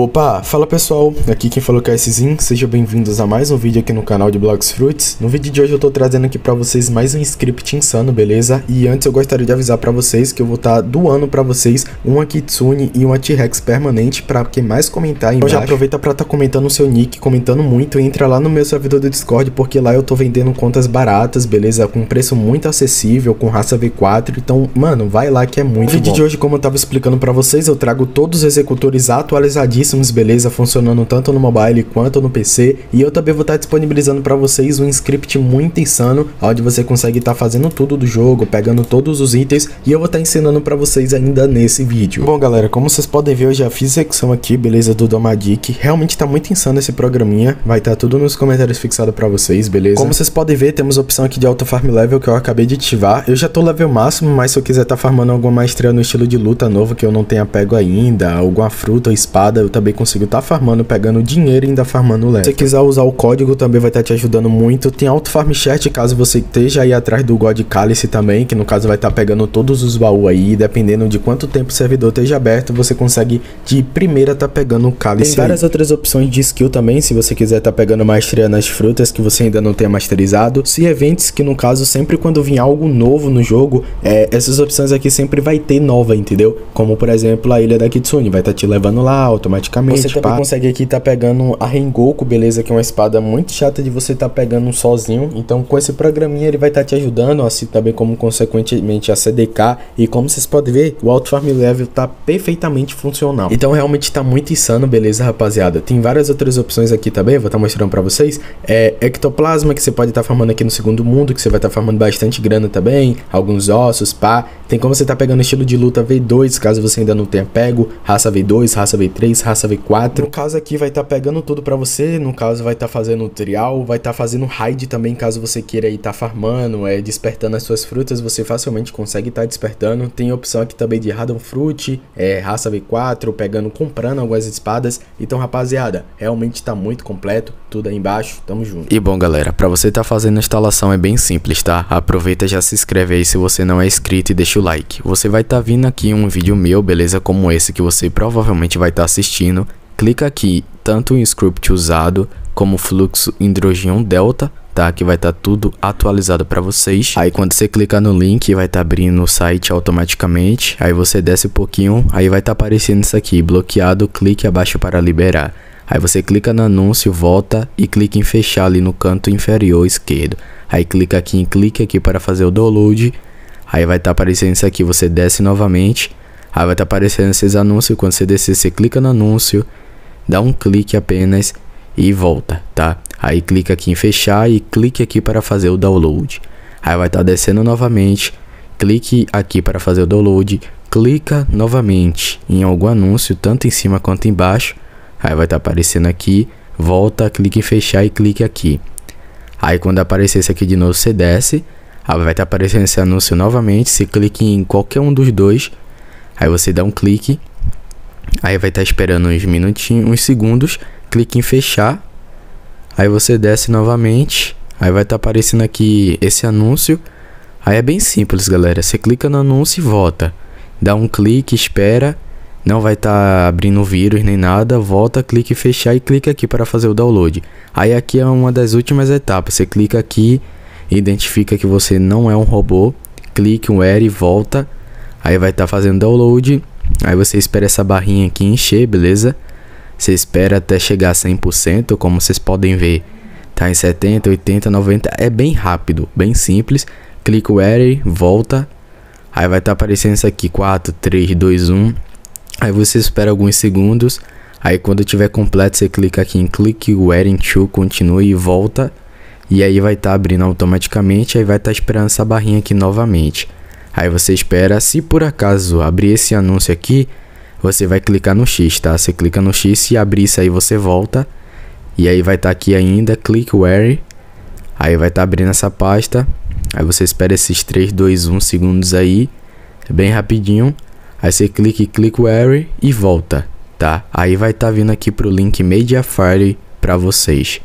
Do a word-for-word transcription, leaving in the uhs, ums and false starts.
Opa, fala pessoal, aqui quem falou KSZin, sejam bem-vindos a mais um vídeo aqui no canal de Blogs Fruits. No vídeo de hoje eu tô trazendo aqui pra vocês mais um script insano, beleza? E antes eu gostaria de avisar pra vocês que eu vou estar tá doando pra vocês uma Kitsune e uma At-Rex permanente pra quem mais comentar embaixo. Então já aproveita pra estar tá comentando o seu nick, comentando muito, e entra lá no meu servidor do Discord, porque lá eu tô vendendo contas baratas, beleza? Com preço muito acessível, com raça V quatro, então mano, vai lá que é muito bom. No vídeo de hoje, como eu tava explicando pra vocês, eu trago todos os executores atualizadinhos, beleza, funcionando tanto no mobile quanto no P C, e eu também vou estar disponibilizando para vocês um script muito insano, onde você consegue estar fazendo tudo do jogo, pegando todos os itens, e eu vou estar ensinando para vocês ainda nesse vídeo. Bom galera, como vocês podem ver, eu já fiz a execução aqui, beleza, do Domadic. Realmente tá muito insano esse programinha, vai estar tudo nos comentários fixado para vocês, beleza? Como vocês podem ver, temos a opção aqui de auto farm level que eu acabei de ativar. Eu já tô level máximo, mas se eu quiser estar farmando alguma maestria no estilo de luta novo que eu não tenha pego ainda, alguma fruta ou espada, eu também consigo estar tá farmando, pegando dinheiro e ainda farmando level. Se você quiser usar o código, também vai estar tá te ajudando muito. Tem auto farm chat, caso você esteja aí atrás do God Cálice também, que no caso vai estar tá pegando todos os baús aí, dependendo de quanto tempo o servidor esteja aberto, você consegue de primeira estar tá pegando o Cálice. Tem várias aí. Outras opções de skill também, se você quiser estar tá pegando maestria nas frutas que você ainda não tenha masterizado. Se eventos, que no caso sempre quando vir algo novo no jogo, é, essas opções aqui sempre vai ter nova, entendeu? Como por exemplo a Ilha da Kitsune, vai estar tá te levando lá automaticamente. Você também pá. consegue aqui tá pegando a Rengoku, beleza? Que é uma espada muito chata de você tá pegando sozinho. Então com esse programinha ele vai estar tá te ajudando, assim também como consequentemente a C D K. E como vocês podem ver, o Auto Farm Level tá perfeitamente funcional. Então realmente tá muito insano, beleza rapaziada? Tem várias outras opções aqui também, vou estar tá mostrando pra vocês. É Ectoplasma, que você pode estar tá farmando aqui no segundo mundo, que você vai estar tá farmando bastante grana também. Alguns ossos, pá. Tem como você tá pegando estilo de luta V dois, caso você ainda não tenha pego. Raça V dois, raça V três, raça V quatro. No caso aqui vai estar tá pegando tudo pra você. No caso vai estar tá fazendo trial, vai estar tá fazendo raid também, caso você queira aí tá farmando, é, despertando as suas frutas, você facilmente consegue estar tá despertando. Tem a opção aqui também de radon fruit, é, raça V quatro, pegando, comprando algumas espadas. Então rapaziada, realmente tá muito completo, tudo aí embaixo, tamo junto. E bom galera, pra você tá fazendo a instalação é bem simples, tá? Aproveita, já se inscreve aí se você não é inscrito e deixa o like. Você vai tá vindo aqui um vídeo meu, beleza? Como esse que você provavelmente vai tá assistindo. Clica aqui tanto em script usado como fluxo hidrogênio delta, tá? Que vai estar tá tudo atualizado para vocês. Aí quando você clicar no link, vai estar tá abrindo o site automaticamente. Aí você desce um pouquinho, aí vai estar tá aparecendo isso aqui, bloqueado, clique abaixo para liberar. Aí você clica no anúncio, volta e clica em fechar ali no canto inferior esquerdo. Aí clica aqui em clique aqui para fazer o download. Aí vai estar tá aparecendo isso aqui, você desce novamente. Aí vai estar tá aparecendo esses anúncios. Quando você descer, você clica no anúncio, dá um clique apenas e volta, tá? Aí clica aqui em fechar e clique aqui para fazer o download. Aí vai estar tá descendo novamente, clique aqui para fazer o download, clica novamente em algum anúncio, tanto em cima quanto embaixo. Aí vai estar tá aparecendo aqui, volta, clique em fechar e clique aqui. Aí quando aparecer esse aqui de novo, você desce. Aí vai estar tá aparecendo esse anúncio novamente, você clique em qualquer um dos dois. Aí você dá um clique, aí vai estar tá esperando uns minutinhos, uns segundos, clique em fechar, aí você desce novamente, aí vai estar tá aparecendo aqui esse anúncio, aí é bem simples galera, você clica no anúncio e volta, dá um clique, espera, não vai estar tá abrindo vírus nem nada, volta, clique em fechar e clica aqui para fazer o download. Aí aqui é uma das últimas etapas, você clica aqui, identifica que você não é um robô, clique um R e volta. Aí vai estar tá fazendo download, aí você espera essa barrinha aqui encher, beleza? Você espera até chegar a cem por cento, como vocês podem ver, tá em setenta, oitenta, noventa, é bem rápido, bem simples. Clica o Enter, volta, aí vai estar tá aparecendo isso aqui, quatro, três, dois, um, aí você espera alguns segundos, aí quando tiver completo você clica aqui em clique o Enter, to, continue e volta, e aí vai estar tá abrindo automaticamente, aí vai estar tá esperando essa barrinha aqui novamente. Aí você espera, se por acaso abrir esse anúncio aqui, você vai clicar no X, tá? Você clica no X, se abrir isso aí você volta. E aí vai estar tá aqui ainda, clique Where. Aí vai estar tá abrindo essa pasta. Aí você espera esses três, dois, um segundos aí, bem rapidinho. Aí você clica e clica Where e volta, tá? Aí vai estar tá vindo aqui pro link Mediafire pra vocês.